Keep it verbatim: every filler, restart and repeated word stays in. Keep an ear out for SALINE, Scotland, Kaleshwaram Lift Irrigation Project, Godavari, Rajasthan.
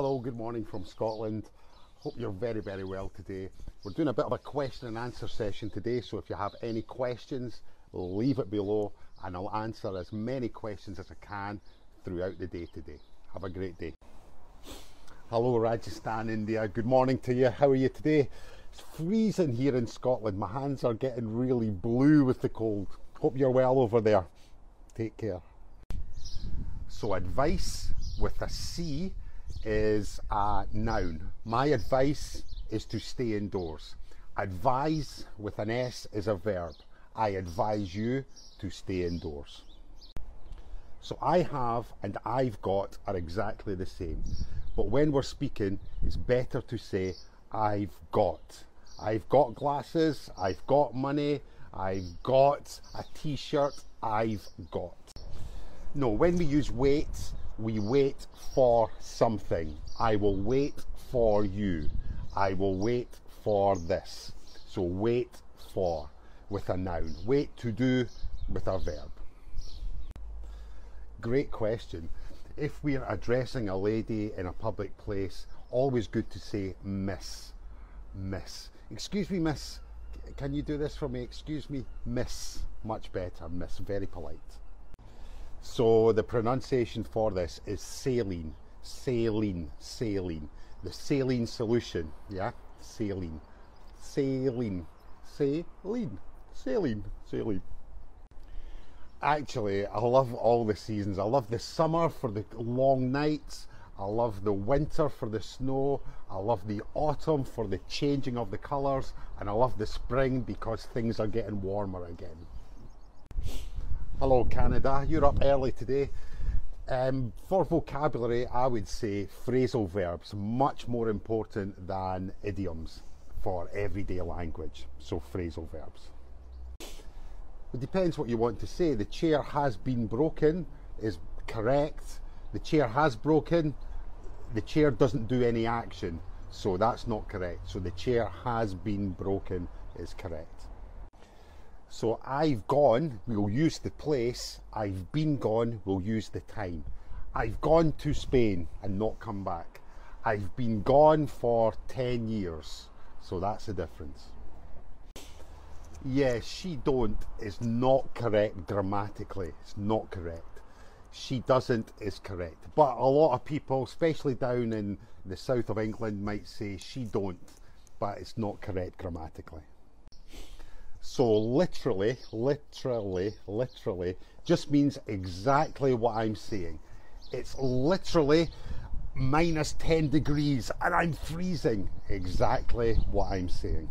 Hello, good morning from Scotland. Hope you're very, very well today. We're doing a bit of a question and answer session today, so if you have any questions, leave it below and I'll answer as many questions as I can throughout the day today. Have a great day. Hello Rajasthan, India. Good morning to you. How are you today? It's freezing here in Scotland. My hands are getting really blue with the cold. Hope you're well over there. Take care. So advice with a C is a noun. My advice is to stay indoors. Advise with an S is a verb. I advise you to stay indoors. So I have and I've got are exactly the same, but when we're speaking it's better to say I've got. I've got glasses, I've got money, I've got a t-shirt, I've got. No, when we use wait, we wait for something. I will wait for you. I will wait for this. So wait for with a noun. Wait to do with a verb. Great question. If we are addressing a lady in a public place, always good to say miss. Miss. Excuse me, miss. Can you do this for me? Excuse me, miss. Much better, miss. Very polite. So the pronunciation for this is saline, saline, saline. The saline solution, yeah, saline, saline, saline, saline, saline. Actually, I love all the seasons. I love the summer for the long nights. I love the winter for the snow. I love the autumn for the changing of the colours. And I love the spring because things are getting warmer again. Hello Canada, you're up early today. Um, for vocabulary, I would say phrasal verbs, much more important than idioms for everyday language, so phrasal verbs. It depends what you want to say. The chair has been broken is correct. The chair has broken, the chair doesn't do any action, so that's not correct. So the chair has been broken is correct. So I've gone, we'll use the place. I've been gone, we'll use the time. I've gone to Spain and not come back. I've been gone for ten years. So that's the difference. Yeah, she don't is not correct grammatically. It's not correct. She doesn't is correct. But a lot of people, especially down in the south of England, might say she don't, but it's not correct grammatically. So literally, literally, literally just means exactly what I'm saying. It's literally minus ten degrees and I'm freezing. Exactly what I'm saying.